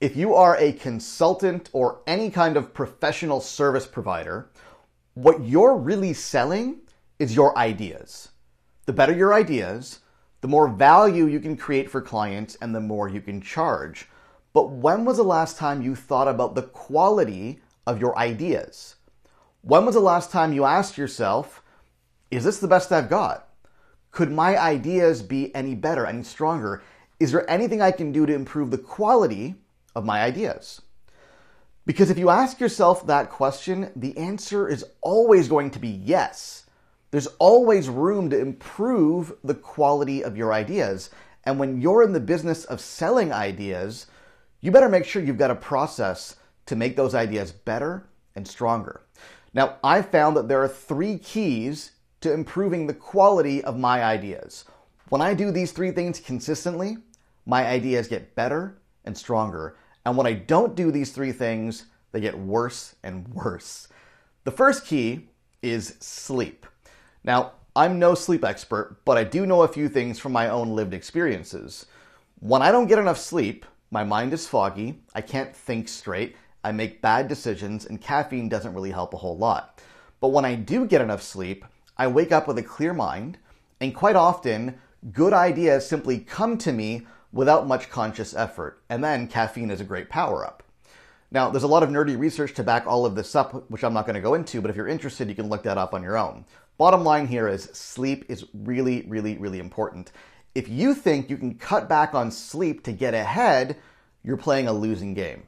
If you are a consultant or any kind of professional service provider, what you're really selling is your ideas. The better your ideas, the more value you can create for clients and the more you can charge. But when was the last time you thought about the quality of your ideas? When was the last time you asked yourself, is this the best I've got? Could my ideas be any better, any stronger? Is there anything I can do to improve the quality of my ideas? Because if you ask yourself that question, the answer is always going to be yes. There's always room to improve the quality of your ideas. And when you're in the business of selling ideas, you better make sure you've got a process to make those ideas better and stronger. Now, I found that there are three keys to improving the quality of my ideas. When I do these three things consistently, my ideas get better and stronger. And when I don't do these three things, they get worse and worse. The first key is sleep. Now, I'm no sleep expert, but I do know a few things from my own lived experiences. When I don't get enough sleep, my mind is foggy, I can't think straight, I make bad decisions, and caffeine doesn't really help a whole lot. But when I do get enough sleep, I wake up with a clear mind, and quite often, good ideas simply come to me without much conscious effort. And then caffeine is a great power-up. Now, there's a lot of nerdy research to back all of this up, which I'm not going to go into, but if you're interested, you can look that up on your own. Bottom line here is sleep is really, really, really important. If you think you can cut back on sleep to get ahead, you're playing a losing game.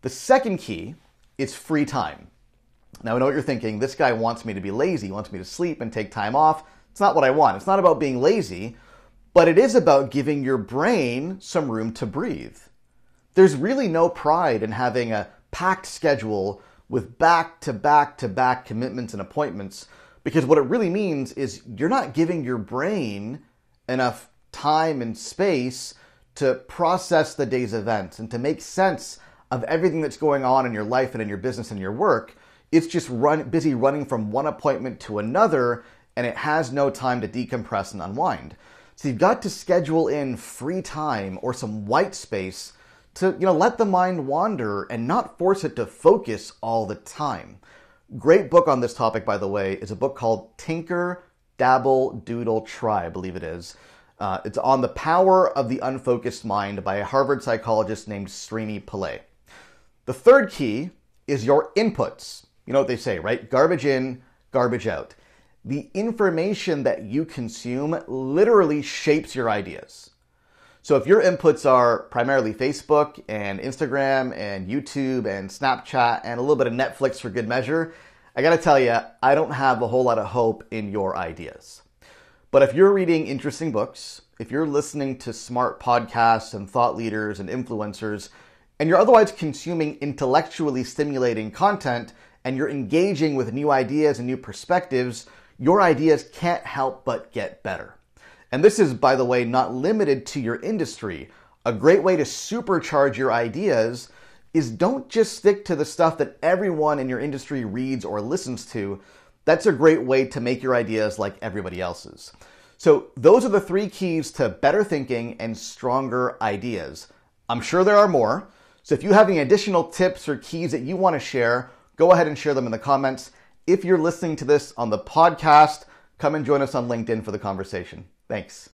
The second key is free time. Now, I know what you're thinking. This guy wants me to be lazy, wants me to sleep and take time off. It's not what I want. It's not about being lazy, but it is about giving your brain some room to breathe. There's really no pride in having a packed schedule with back-to-back-to-back commitments and appointments, because what it really means is you're not giving your brain enough time and space to process the day's events and to make sense of everything that's going on in your life and in your business and your work. It's just busy running from one appointment to another, and it has no time to decompress and unwind. So you've got to schedule in free time or some white space to let the mind wander and not force it to focus all the time. Great book on this topic, by the way, is a book called Tinker, Dabble, Doodle, Try, I believe it is. It's on the power of the unfocused mind by a Harvard psychologist named Srini Pillai. The third key is your inputs. You know what they say, right? Garbage in, garbage out. The information that you consume literally shapes your ideas. So if your inputs are primarily Facebook and Instagram and YouTube and Snapchat and a little bit of Netflix for good measure, I gotta tell you, I don't have a whole lot of hope in your ideas. But if you're reading interesting books, if you're listening to smart podcasts and thought leaders and influencers, and you're otherwise consuming intellectually stimulating content, and you're engaging with new ideas and new perspectives, your ideas can't help but get better. And this is, by the way, not limited to your industry. A great way to supercharge your ideas is don't just stick to the stuff that everyone in your industry reads or listens to. That's a great way to make your ideas like everybody else's. So those are the three keys to better thinking and stronger ideas. I'm sure there are more. So if you have any additional tips or keys that you want to share, go ahead and share them in the comments. If you're listening to this on the podcast, come and join us on LinkedIn for the conversation. Thanks.